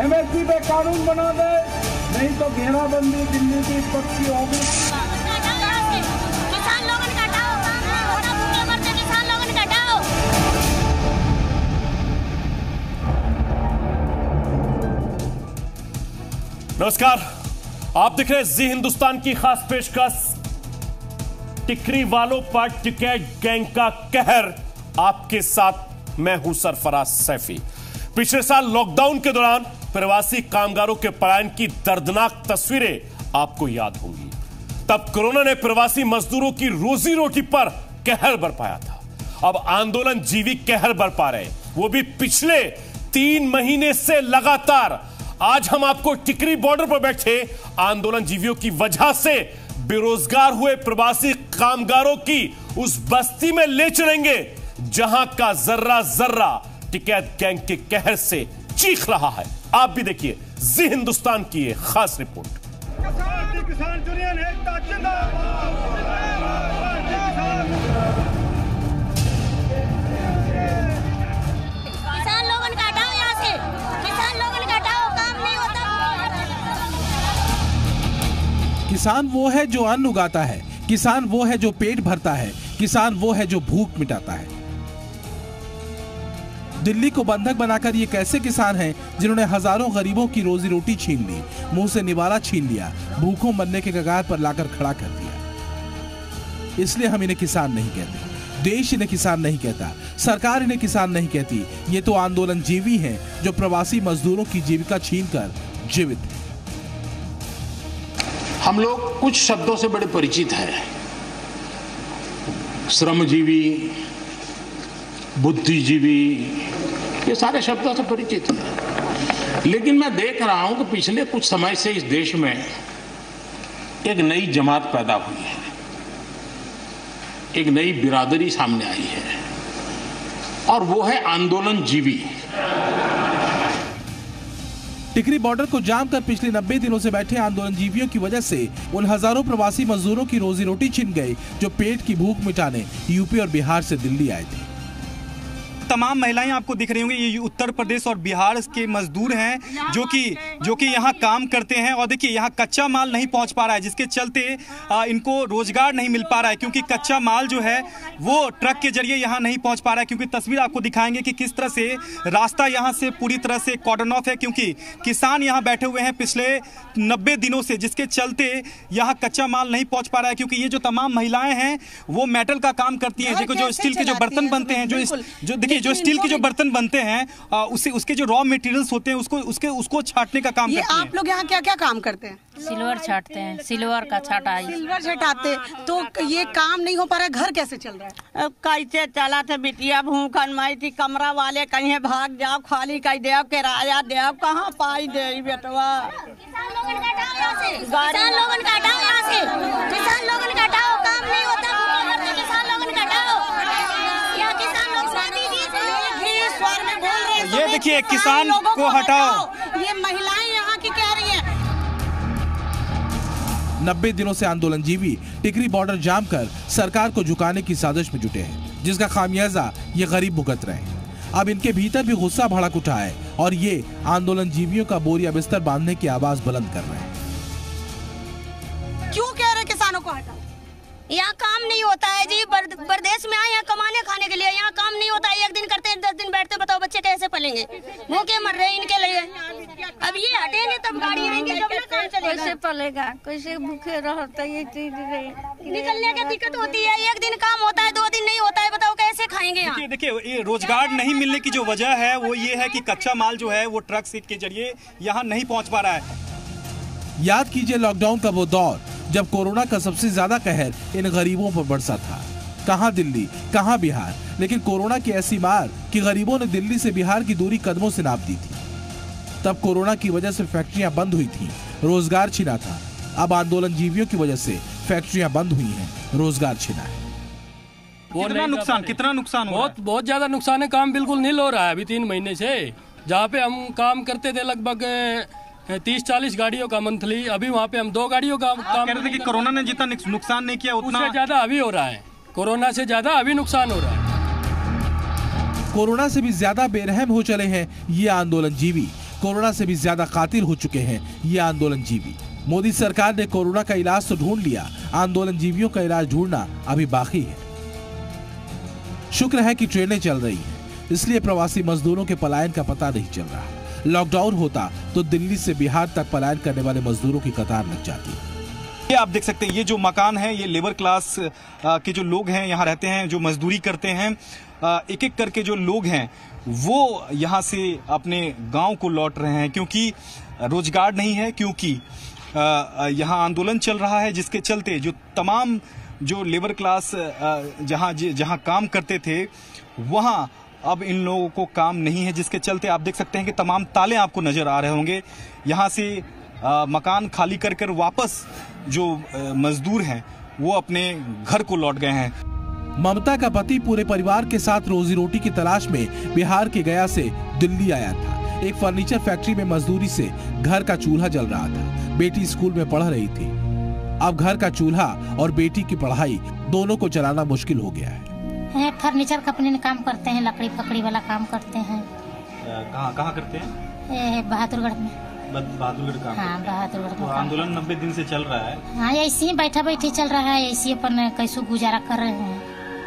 MSP पे कानून बना दे, नहीं तो घेराबंदी दिल्ली की पक्की होगी। किसान लोगों को हटाओ, वरना भूखे मरते किसान लोगों को हटाओ। नमस्कार, आप देख रहे हैं जी हिंदुस्तान की खास पेशकश। टिकरी वालों पर टिकैत गैंग का कहर, आपके साथ मैं हूं सरफराज सैफी। पिछले साल लॉकडाउन के दौरान प्रवासी कामगारों के पलायन की दर्दनाक तस्वीरें आपको याद होंगी। तब कोरोना ने प्रवासी मजदूरों की रोजी रोटी पर कहर बरपाया था। अब आंदोलन जीवी कहर बरपा रहे, वो भी पिछले 3 महीने से लगातार। आज हम आपको टिकरी बॉर्डर पर बैठे आंदोलन जीवियों की वजह से बेरोजगार हुए प्रवासी कामगारों की उस बस्ती में ले चलेंगे जहां का जर्रा जर्रा टिकैत गैंग के कहर से चीख रहा है। आप भी देखिए जी हिंदुस्तान की ये खास रिपोर्ट। किसान यूनियन एकता जिंदाबाद, किसान लोगों को हटाओ यहाँ से, किसान लोगों को हटाओ, काम नहीं होता। किसान वो है जो अन्न उगाता है, किसान वो है जो पेट भरता है, किसान वो है जो भूख मिटाता है। दिल्ली को बंधक बनाकर ये कैसे किसान हैं जिन्होंने हजारों गरीबों की रोजी रोटी छीन ली, मुंह से निवाला छीन लिया, भूखों मरने के कगार पर लाकर खड़ा कर दिया। इसलिए हम इन्हें किसान नहीं कहते, देश इन्हें किसान नहीं कहता, सरकार इन्हें किसान नहीं कहती। ये तो आंदोलन जीवी हैं जो प्रवासी मजदूरों की जीविका छीन कर जीवित है। हम लोग कुछ शब्दों से बड़े परिचित हैं, श्रमजीवी, बुद्धिजीवी, ये सारे शब्दों से परिचित हैं। लेकिन मैं देख रहा हूं कि पिछले कुछ समय से इस देश में एक नई जमात पैदा हुई है, एक नई बिरादरी सामने आई है, और वो है आंदोलन जीवी। टिकरी बॉर्डर को जाम कर पिछले 90 दिनों से बैठे आंदोलन जीवियों की वजह से उन हजारों प्रवासी मजदूरों की रोजी रोटी छिन गई जो पेट की भूख मिटाने यूपी और बिहार से दिल्ली आए थे। तमाम महिलाएं आपको दिख रही होंगी, ये उत्तर प्रदेश और बिहार के मजदूर हैं जो कि यहाँ काम करते हैं। और देखिए, यहाँ कच्चा माल नहीं पहुँच पा रहा है, जिसके चलते इनको रोजगार नहीं मिल पा रहा है, क्योंकि कच्चा माल जो है वो ट्रक के जरिए यहाँ नहीं पहुँच पा रहा है। क्योंकि तस्वीर आपको दिखाएंगे कि किस तरह से रास्ता यहाँ से पूरी तरह से कॉर्डन ऑफ है, क्योंकि किसान यहाँ बैठे हुए हैं पिछले 90 दिनों से, जिसके चलते यहाँ कच्चा माल नहीं पहुँच पा रहा है। क्योंकि ये जो तमाम महिलाएं हैं वो मेटल का काम करती हैं, जो स्टील के जो बर्तन बनते हैं, जो स्टील के जो बर्तन बनते हैं उसके जो रॉ मटेरियल्स होते हैं उसको छाटने का काम करते हैं। आप लोग यहाँ क्या क्या काम करते हैं? सिल्वर छाटते हैं, सिल्वर का छाटा, सिल्वर छाटाते। तो ये काम नहीं हो पा रहा, घर कैसे चल रहा है? कैसे चला थे बिटिया, भूख अनमाई थी, कमरा वाले कहीं भाग जाओ, खाली कहीं देव, किराया देव, कहाँ पाई दे बेटवा। ये देखिए, किसान को हटाओ, ये महिलाएं यहाँ की कह रही हैं। 90 दिनों से आंदोलन जीवी टिकरी बॉर्डर जाम कर सरकार को झुकाने की साजिश में जुटे हैं, जिसका खामियाजा ये गरीब भुगत रहे हैं। अब इनके भीतर भी गुस्सा भड़क उठा है और ये आंदोलन जीवियों का बोरिया बिस्तर बांधने की आवाज बुलंद कर रहे हैं। क्यों कह रहे किसानों को हटाओ? यहाँ काम नहीं होता है जी, प्रदेश में आए यहाँ कमाने खाने के लिए, यहाँ काम नहीं होता है। 1 दिन करते हैं, 10 दिन बैठते, बताओ बच्चे कैसे पलेंगे, भूखे मर रहे इनके लिए। अब ये हटेंगे तब गाड़ी आएंगे, तब ना काम चलेगा, कैसे पलेगा, कैसे भूखे रहता है, निकलने की दिक्कत होती है। 1 दिन काम होता है, 2 दिन नहीं होता है, बताओ कैसे खाएंगे। देखिए, ये रोजगार नहीं मिलने की जो वजह है वो ये है कि कच्चा माल जो है वो ट्रक के जरिए यहाँ नहीं पहुँच पा रहा है। याद कीजिए लॉकडाउन का वो दौर जब कोरोना का सबसे ज्यादा कहर इन गरीबों पर बरसा था। कहां दिल्ली, कहां बिहार, लेकिन कोरोना की ऐसी मार कि गरीबों ने दिल्ली से बिहार की दूरी कदमों से नाप दी थी। तब कोरोना की वजह से फैक्ट्रियां बंद हुई थी, रोजगार छिना था। अब आंदोलन जीवियों की वजह से फैक्ट्रियां बंद हुई हैं, रोजगार छिना है। कितना नुकसान बहुत ज्यादा नुकसान है। काम बिल्कुल नील हो रहा है अभी 3 महीने से। जहाँ पे हम काम करते थे लगभग 30-40 गाड़ियों का मंथली, अभी वहाँ पे हम 2 गाड़ियों का काम कर रहे थे। कि कोरोना ने जितना नुकसान नहीं किया उतना ज्यादा अभी हो रहा है, कोरोना से ज्यादा अभी नुकसान हो रहा है। कोरोना से भी ज्यादा बेरहम हो चले हैं ये आंदोलन जीवी। कोरोना से भी ज्यादा कातिल हो चुके हैं ये आंदोलन जीवी। मोदी सरकार ने कोरोना का इलाज तो ढूंढ लिया, आंदोलन जीवियों का इलाज ढूंढना अभी बाकी है। शुक्र है कि ट्रेनें चल रही हैं, इसलिए प्रवासी मजदूरों के पलायन का पता नहीं चल रहा। लॉकडाउन होता तो दिल्ली से बिहार तक पलायन करने वाले मजदूरों की कतार लग जाती। ये आप देख सकते हैं, ये जो मकान है ये लेबर क्लास के जो लोग हैं, यहाँ रहते हैं, जो मजदूरी करते हैं। एक एक करके जो लोग हैं वो यहाँ से अपने गांव को लौट रहे हैं, क्योंकि रोजगार नहीं है, क्योंकि यहाँ आंदोलन चल रहा है, जिसके चलते जो तमाम जो लेबर क्लास जहाँ काम करते थे वहाँ अब इन लोगों को काम नहीं है, जिसके चलते आप देख सकते हैं कि तमाम ताले आपको नजर आ रहे होंगे। यहाँ से मकान खाली कर कर वापस जो मजदूर हैं वो अपने घर को लौट गए हैं। ममता का पति पूरे परिवार के साथ रोजी रोटी की तलाश में बिहार के गया से दिल्ली आया था। एक फर्नीचर फैक्ट्री में मजदूरी से घर का चूल्हा जल रहा था। बेटी स्कूल में पढ़ रही थी। अब घर का चूल्हा और बेटी की पढ़ाई दोनों को चलाना मुश्किल हो गया है। फर्नीचर कंपनी में काम करते हैं, लकड़ी फकड़ी वाला काम करते हैं। कहाँ करते हैं? बहादुरगढ़ में। बहादुरगढ़ तो आंदोलन 90 दिन से चल रहा है। हाँ, ऐसे ही बैठा बैठी चल रहा है, ऐसे अपन कैसे गुजारा कर रहे हैं।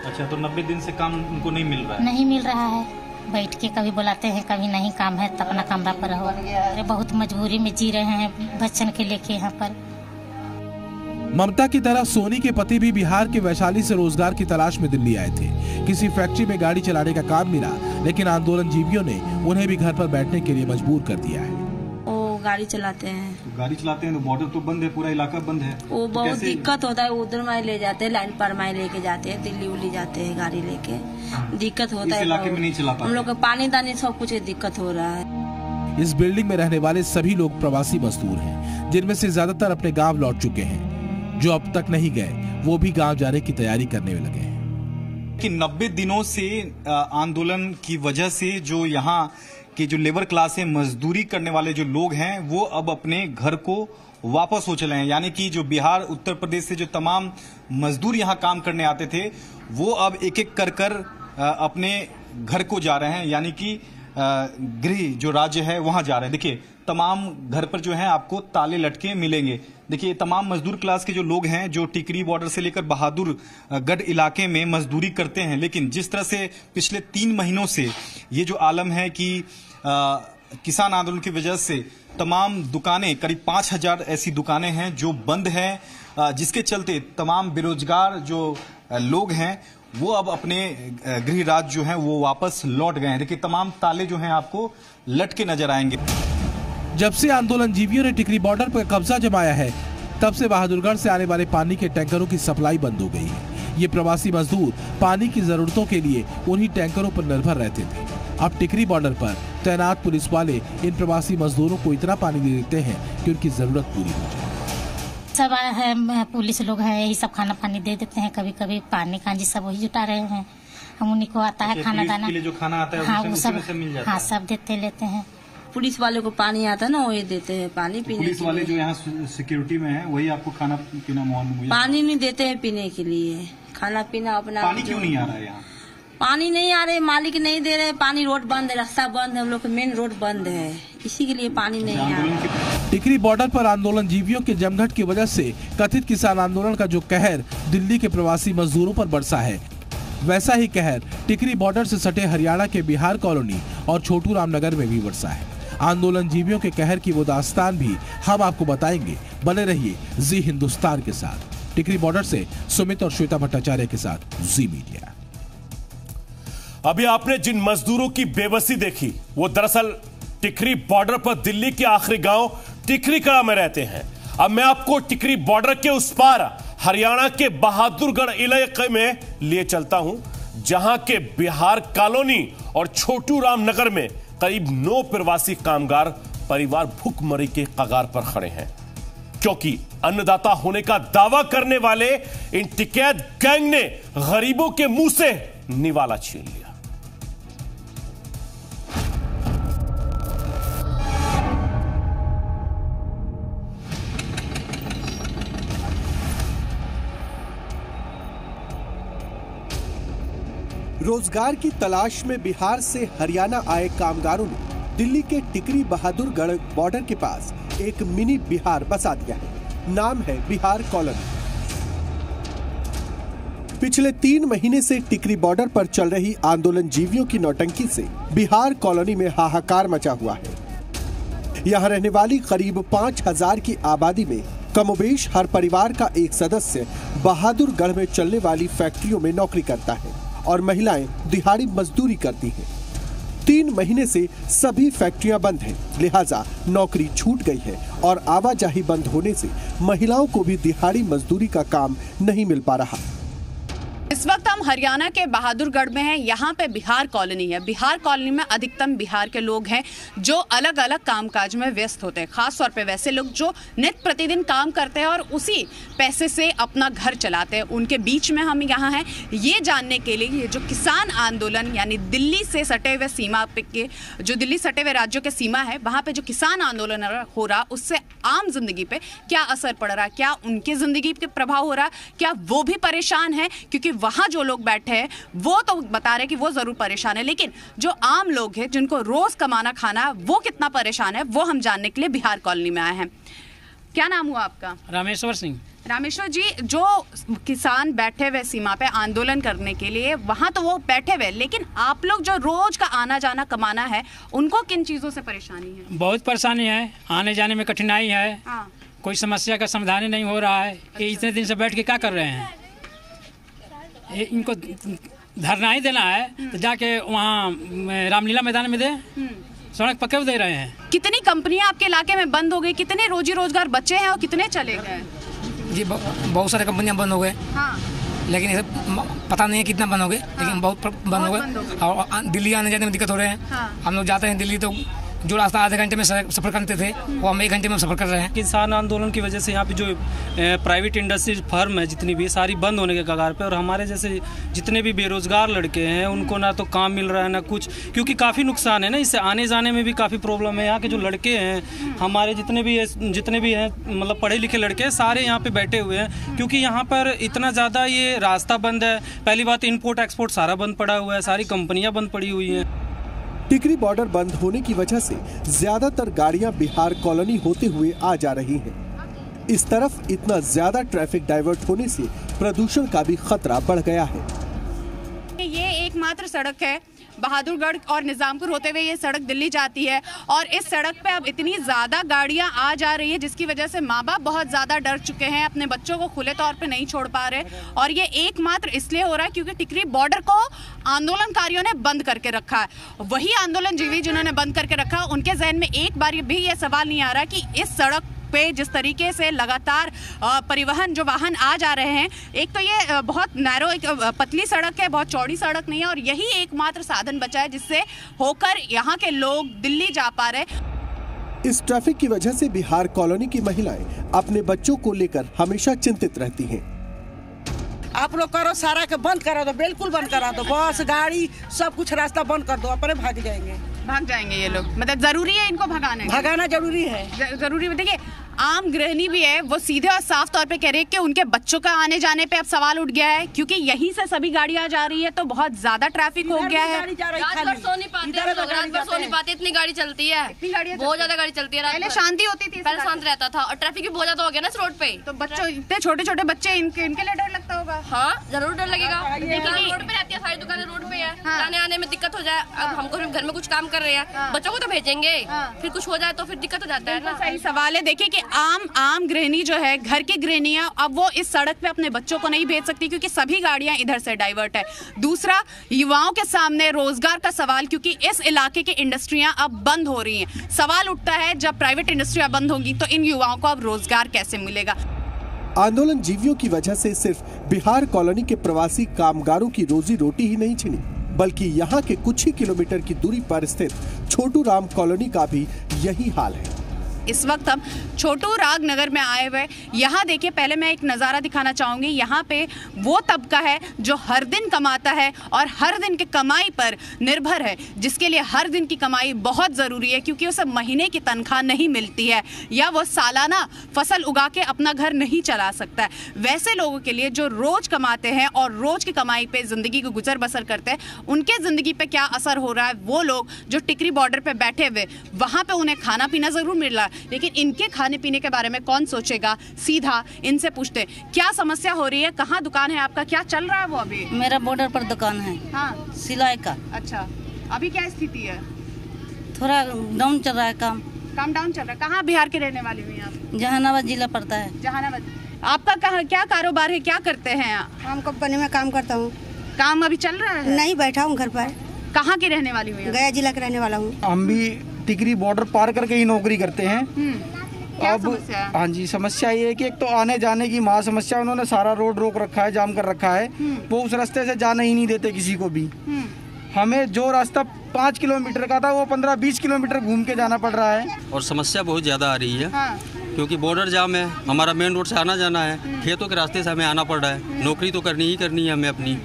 अच्छा, तो 90 दिन से काम उनको नहीं मिल रहा है? नहीं मिल रहा है, बैठ के कभी बुलाते हैं कभी नहीं। काम है तो अपना कमरा पर रहो। अरे बहुत मजबूरी में जी रहे हैं, बच्चन के लेके यहाँ पर। ममता की तरह सोनी के पति भी बिहार के वैशाली से रोजगार की तलाश में दिल्ली आए थे। किसी फैक्ट्री में गाड़ी चलाने का काम मिला, लेकिन आंदोलन जीवियों ने उन्हें भी घर पर बैठने के लिए मजबूर कर दिया है। गाड़ी चलाते हैं, तो बॉर्डर तो बंद है, पूरा इलाका बंद है। वो बहुत दिक्कत होता है, उधर माई ले जाते हैं, लाइन पर माई लेके जाते हैं, दिल्ली उल्ली जाते हैं गाड़ी लेके। दिक्कत होता है, इलाके में नहीं चला पाते। हम लोग का पानी दानी सब कुछ दिक्कत हो रहा है। इस बिल्डिंग में रहने वाले सभी लोग प्रवासी मजदूर हैं, जिनमें से ज्यादातर अपने गाँव लौट चुके हैं। जो अब तक नहीं गए वो भी गाँव जाने की तैयारी करने में लगे हैं। कि 90 दिनों से आंदोलन की वजह से जो यहाँ कि जो लेबर क्लास है, मजदूरी करने वाले जो लोग हैं, वो अब अपने घर को वापस हो चले हैं। यानी कि जो बिहार उत्तर प्रदेश से जो तमाम मजदूर यहाँ काम करने आते थे वो अब एक एक कर कर अपने घर को जा रहे हैं, यानी कि गृह जो राज्य है वहाँ जा रहे हैं। देखिए तमाम घर पर जो है आपको ताले लटके मिलेंगे। देखिए तमाम मजदूर क्लास के जो लोग हैं, जो टिकरी बॉर्डर से लेकर बहादुरगढ़ इलाके में मजदूरी करते हैं, लेकिन जिस तरह से पिछले 3 महीनों से ये जो आलम है कि किसान आंदोलन की वजह से तमाम दुकानें, करीब 5000 ऐसी दुकानें हैं जो बंद हैं, जिसके चलते तमाम बेरोजगार जो लोग हैं वो अब अपने गृह राज्य जो हैं वो वापस लौट गए हैं। देखिए तमाम ताले जो हैं आपको लटके नजर आएंगे। जब से आंदोलन जीवियों ने टिकरी बॉर्डर पर कब्जा जमाया है, तब से बहादुरगढ़ से आने वाले पानी के टैंकरों की सप्लाई बंद हो गई है। ये प्रवासी मजदूर पानी की जरूरतों के लिए उन्हीं टैंकरों पर निर्भर रहते थे। अब टिकरी बॉर्डर पर तैनात पुलिस वाले इन प्रवासी मजदूरों को इतना पानी दे देते हैं कि उनकी जरूरत पूरी हो जाए। सब है पुलिस लोग हैं, यही सब खाना पानी दे देते हैं। कभी कभी पानी कांजी सब वही जुटा रहे हैं। हम उन्हीं को आता है खाना दाना, जो खाना आता है हाँ वो सब, हाँ सब देते लेते हैं। पुलिस वाले को पानी आता है ना, वही देते हैं पानी पीने। पुलिस वाले जो यहाँ सिक्योरिटी में है वही आपको खाना पीना मुहैया, पानी नहीं देते हैं पीने के लिए। खाना पीना अपना, पानी क्यों नहीं आ रहा है? यहाँ पानी नहीं आ रहे, मालिक नहीं दे रहे पानी। रोड बंद है, रास्ता बंद है, हम लोग का मेन रोड बंद है, इसी के लिए पानी नहीं आ रहा। टिकरी बॉर्डर पर आंदोलन जीवियों के जमघट की वजह से कथित किसान आंदोलन का जो कहर दिल्ली के प्रवासी मजदूरों पर बरसा है, वैसा ही कहर टिकरी बॉर्डर से सटे हरियाणा के बिहार कॉलोनी और छोटू रामनगर में भी बरसा है। आंदोलन जीवियों के कहर की वो दास्तान भी हम आपको बताएंगे। बने रहिए जी हिंदुस्तान के साथ। टिकरी बॉर्डर से सुमित और श्वेता भट्टाचार्य के साथ जी मीडिया। अभी आपने जिन मजदूरों की बेबसी देखी वो दरअसल टिकरी बॉर्डर पर दिल्ली के आखिरी गांव टिकरी कला में रहते हैं। अब मैं आपको टिकरी बॉर्डर के उस पार हरियाणा के बहादुरगढ़ इलाके में लिए चलता हूं, जहां के बिहार कॉलोनी और छोटू रामनगर में करीब 9 प्रवासी कामगार परिवार भूखमरी के कगार पर खड़े हैं, क्योंकि अन्नदाता होने का दावा करने वाले इन टिकैत गैंग ने गरीबों के मुंह से निवाला छीन लिया। रोजगार की तलाश में बिहार से हरियाणा आए कामगारों ने दिल्ली के टिकरी बहादुरगढ़ बॉर्डर के पास एक मिनी बिहार बसा दिया है। नाम है बिहार कॉलोनी। पिछले 3 महीने से टिकरी बॉर्डर पर चल रही आंदोलन जीवियों की नौटंकी से बिहार कॉलोनी में हाहाकार मचा हुआ है। यहाँ रहने वाली करीब 5000 की आबादी में कमोबेश हर परिवार का एक सदस्य बहादुरगढ़ में चलने वाली फैक्ट्रियों में नौकरी करता है और महिलाएं दिहाड़ी मजदूरी करती हैं। 3 महीने से सभी फैक्ट्रियां बंद हैं, लिहाजा नौकरी छूट गई है और आवाजाही बंद होने से महिलाओं को भी दिहाड़ी मजदूरी का काम नहीं मिल पा रहा। इस वक्त हम हरियाणा के बहादुरगढ़ में हैं। यहाँ पे बिहार कॉलोनी है। बिहार कॉलोनी में अधिकतम बिहार के लोग हैं जो अलग अलग कामकाज में व्यस्त होते हैं, खास तौर पे वैसे लोग जो नित्य प्रतिदिन काम करते हैं और उसी पैसे से अपना घर चलाते हैं। उनके बीच में हम यहाँ हैं ये जानने के लिए ये जो किसान आंदोलन यानी दिल्ली से सटे हुए सीमा के जो दिल्ली सटे हुए राज्यों के सीमा है वहाँ पर जो किसान आंदोलन हो रहा उससे आम जिंदगी पर क्या असर पड़ रहा, क्या उनकी ज़िंदगी पर प्रभाव हो रहा, क्या वो भी परेशान है? क्योंकि वहाँ जो लोग बैठे हैं वो तो बता रहे कि वो जरूर परेशान है, लेकिन जो आम लोग हैं जिनको रोज कमाना खाना है वो कितना परेशान है वो हम जानने के लिए बिहार कॉलोनी में आए हैं। क्या नाम हुआ आपका? रामेश्वर सिंह। रामेश्वर जी, जो किसान बैठे हुए सीमा पे आंदोलन करने के लिए वहाँ तो वो बैठे हुए, लेकिन आप लोग जो रोज का आना जाना कमाना है उनको किन चीज़ों से परेशानी है? बहुत परेशानी है, आने जाने में कठिनाई है, कोई समस्या का समाधान ही नहीं हो रहा है। ये इतने दिन से बैठ के क्या कर रहे हैं? इनको धरना ही देना है तो जाके वहाँ रामलीला मैदान में दे, सड़क पक्के दे रहे हैं। कितनी कंपनियां आपके इलाके में बंद हो गई, कितने रोजी रोजगार बचे हैं और कितने चले गए? जी बहुत सारे कंपनियां बंद हो गए। हाँ। लेकिन इसे पता नहीं है कितना बंद हो गए, लेकिन बहुत बंद हो गए और दिल्ली आने जाने में दिक्कत हो रहे हैं। हम लोग जाते हैं दिल्ली तो जो रास्ता आधे घंटे में सफर करते थे वो हम 1 घंटे में सफर कर रहे हैं। किसान आंदोलन की वजह से यहाँ पे जो प्राइवेट इंडस्ट्रीज फर्म है जितनी भी सारी बंद होने के कगार पे और हमारे जैसे जितने भी बेरोजगार लड़के हैं उनको ना तो काम मिल रहा है ना कुछ, क्योंकि काफ़ी नुकसान है ना, इससे आने जाने में भी काफ़ी प्रॉब्लम है। यहाँ के जो लड़के हैं हमारे जितने भी हैं मतलब पढ़े लिखे लड़के सारे यहाँ पर बैठे हुए हैं क्योंकि यहाँ पर इतना ज़्यादा ये रास्ता बंद है। पहली बात इम्पोर्ट एक्सपोर्ट सारा बंद पड़ा हुआ है, सारी कंपनियाँ बंद पड़ी हुई हैं। टिकरी बॉर्डर बंद होने की वजह से ज्यादातर गाड़ियां बिहार कॉलोनी होते हुए आ जा रही हैं। इस तरफ इतना ज्यादा ट्रैफिक डाइवर्ट होने से प्रदूषण का भी खतरा बढ़ गया है। ये एकमात्र सड़क है बहादुरगढ़ और निज़ामपुर होते हुए, ये सड़क दिल्ली जाती है और इस सड़क पे अब इतनी ज़्यादा गाड़ियाँ आ जा रही है जिसकी वजह से माँ बाप बहुत ज़्यादा डर चुके हैं, अपने बच्चों को खुले तौर पे नहीं छोड़ पा रहे। और ये एकमात्र इसलिए हो रहा है क्योंकि टिकरी बॉर्डर को आंदोलनकारियों ने बंद करके रखा है। वही आंदोलनजीवी जिन्होंने बंद करके रखा उनके जहन में एक बार भी ये सवाल नहीं आ रहा कि इस सड़क पे जिस तरीके से लगातार परिवहन जो वाहन आ जा रहे हैं, एक तो ये बहुत नैरो एक पतली सड़क है, बहुत चौड़ी सड़क नहीं है और यही एकमात्र साधन बचा है जिससे होकर यहाँ के लोग दिल्ली जा पा रहे। इस ट्रैफिक की वजह से बिहार कॉलोनी की महिलाएं अपने बच्चों को लेकर हमेशा चिंतित रहती हैं। आप लोग करो सारा के बंद करा दो, बिल्कुल बंद करा दो, बस गाड़ी सब कुछ रास्ता बंद कर दो, अपने भाग जाएंगे ये लोग। मतलब जरूरी है इनको भगाना जरूरी है, जरूरी है। देखिए आम गृहिणी भी है, वो सीधे और साफ तौर पे कह रहे हैं कि उनके बच्चों का आने जाने पे अब सवाल उठ गया है क्योंकि यहीं से सभी गाड़ियां जा रही है तो बहुत ज्यादा ट्रैफिक हो गया है। रात भर सो नहीं पाते, इतनी गाड़ी चलती है, बहुत ज्यादा गाड़ी चलती है। पहले शांति होती थी, पहले शांत रहता था और ट्रैफिक भी बहुत ज्यादा हो गया ना इस रोड पे, तो बच्चों इतने छोटे छोटे बच्चे इनके लिए डर लगता होगा। हाँ जरूर डर लगेगा, रोड पे रहती है, सारी दुकानें रोड पे है, आने आने में दिक्कत हो जाए। अब हमको घर में कुछ काम कर रहे हैं, बच्चों को तो भेजेंगे, फिर कुछ हो जाए तो फिर दिक्कत हो जाता है ना। सही सवाल है। देखिए कि आम गृहिणी जो है, घर की गृहिणी, अब वो इस सड़क पे अपने बच्चों को नहीं भेज सकती क्योंकि सभी गाड़ियां इधर से डाइवर्ट है। दूसरा युवाओं के सामने रोजगार का सवाल, क्योंकि इस इलाके की इंडस्ट्रियां अब बंद हो रही हैं। सवाल उठता है जब प्राइवेट इंडस्ट्रियां बंद होंगी तो इन युवाओं को अब रोजगार कैसे मिलेगा। आंदोलन जीवियों की वजह से सिर्फ बिहार कॉलोनी के प्रवासी कामगारों की रोजी रोटी ही नहीं छिनी, बल्कि यहाँ के कुछ ही किलोमीटर की दूरी पर स्थित छोटू राम कॉलोनी का भी यही हाल है। इस वक्त हम छोटू राग नगर में आए हुए। यहाँ देखिए, पहले मैं एक नज़ारा दिखाना चाहूँगी। यहाँ पे वो तबका है जो हर दिन कमाता है और हर दिन की कमाई पर निर्भर है, जिसके लिए हर दिन की कमाई बहुत ज़रूरी है, क्योंकि उसे महीने की तनख्वाह नहीं मिलती है या वो सालाना फसल उगा के अपना घर नहीं चला सकता है। वैसे लोगों के लिए जो रोज़ कमाते हैं और रोज़ की कमाई पर ज़िंदगी को गुजर बसर करते हैं, उनके ज़िंदगी पर क्या असर हो रहा है। वो लोग जो टिकरी बॉर्डर पर बैठे हुए, वहाँ पर उन्हें खाना पीना ज़रूर मिल रहा है, लेकिन इनके खाने पीने के बारे में कौन सोचेगा। सीधा इनसे पूछते क्या समस्या हो रही है, कहाँ दुकान है आपका, क्या चल रहा है। वो अभी मेरा बॉर्डर पर दुकान है, हाँ, सिलाई का। अच्छा, अभी क्या स्थिति है? थोड़ा डाउन चल रहा है, काम डाउन चल रहा है। कहाँ बिहार के रहने वाले हुए आप? जहानाबाद जिला पड़ता है। जहानाबाद। आपका कहाँ क्या कारोबार है, क्या करते हैं? हम कंपनी में काम करता हूँ। काम अभी चल रहा है? नहीं, बैठा हूँ घर पर। कहाँ के रहने वाली हुई? गया जिला के रहने वाला हूँ। हम भी टिकरी बॉर्डर पार करके ही नौकरी करते हैं। अब हाँ जी, समस्या ये है कि एक तो आने जाने की महा समस्या, उन्होंने सारा रोड रोक रखा है, जाम कर रखा है। वो उस रास्ते से जाने ही नहीं देते किसी को भी। हमें जो रास्ता 5 किलोमीटर का था, वो 15-20 किलोमीटर घूम के जाना पड़ रहा है। और समस्या बहुत ज़्यादा आ रही है, हाँ। क्योंकि बॉर्डर जाम है, हमारा मेन रोड से आना जाना है, खेतों के रास्ते से हमें आना पड़ रहा है। नौकरी तो करनी ही करनी है हमें अपनी,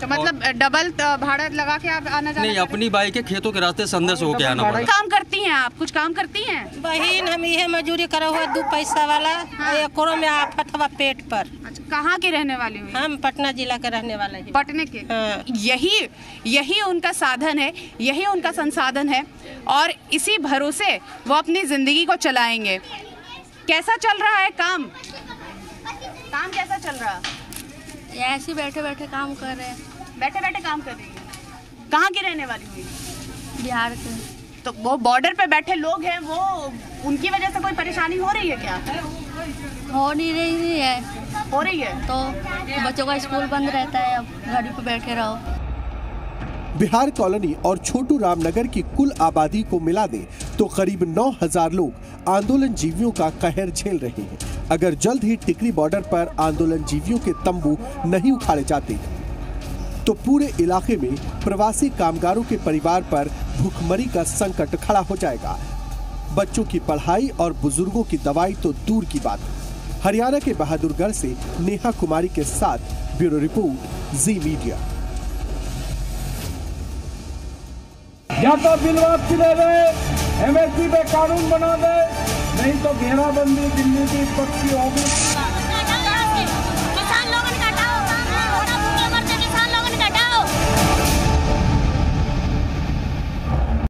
तो मतलब डबल भाड़ा लगा के आप आना जाना? नहीं, अपनी बाइक के खेतों के रास्ते से अंदर से होके आना पड़ता है। काम करती हैं आप? कुछ काम करती हैं बहन? हम ये मजदूरी करा हुआ 2 पैसा वाला, कोरों में आफत हुआ पेट पर। अच्छा, कहाँ के रहने वाले हैं? हम पटना जिला के रहने वाले हैं। पटने के, हाँ। यही उनका साधन है, यही उनका संसाधन है, और इसी भरोसे वो अपनी जिंदगी को चलाएंगे। कैसा चल रहा है काम कैसा चल रहा है? ऐसे बैठे बैठे काम कर रहे हैं। बैठे बैठे काम कर रही है। कहाँ की रहने वाली हुई? बिहार के। तो वो बॉर्डर पे बैठे लोग हैं, वो उनकी वजह से कोई परेशानी हो रही है क्या? हो नहीं रही है। हो रही है तो बच्चों का स्कूल बंद रहता है, अब घर पे बैठे रहो। बिहार कॉलोनी और छोटू रामनगर की कुल आबादी को मिला दे तो करीब 9,000 लोग आंदोलन जीवियों का कहर झेल रहे हैं। अगर जल्द ही टिकरी बॉर्डर पर आंदोलन जीवियों के तंबू नहीं उखाड़े जाते तो पूरे इलाके में प्रवासी कामगारों के परिवार पर भूखमरी का संकट खड़ा हो जाएगा। बच्चों की पढ़ाई और बुजुर्गों की दवाई तो दूर की बात। हरियाणा के बहादुरगढ़ से नेहा कुमारी के साथ ब्यूरो रिपोर्ट, जी मीडिया। या तो बिल वापसी ले दे, एमएसपी पे कानून बना दे, नहीं तो घेराबंदी दिल्ली की पक्की होगी।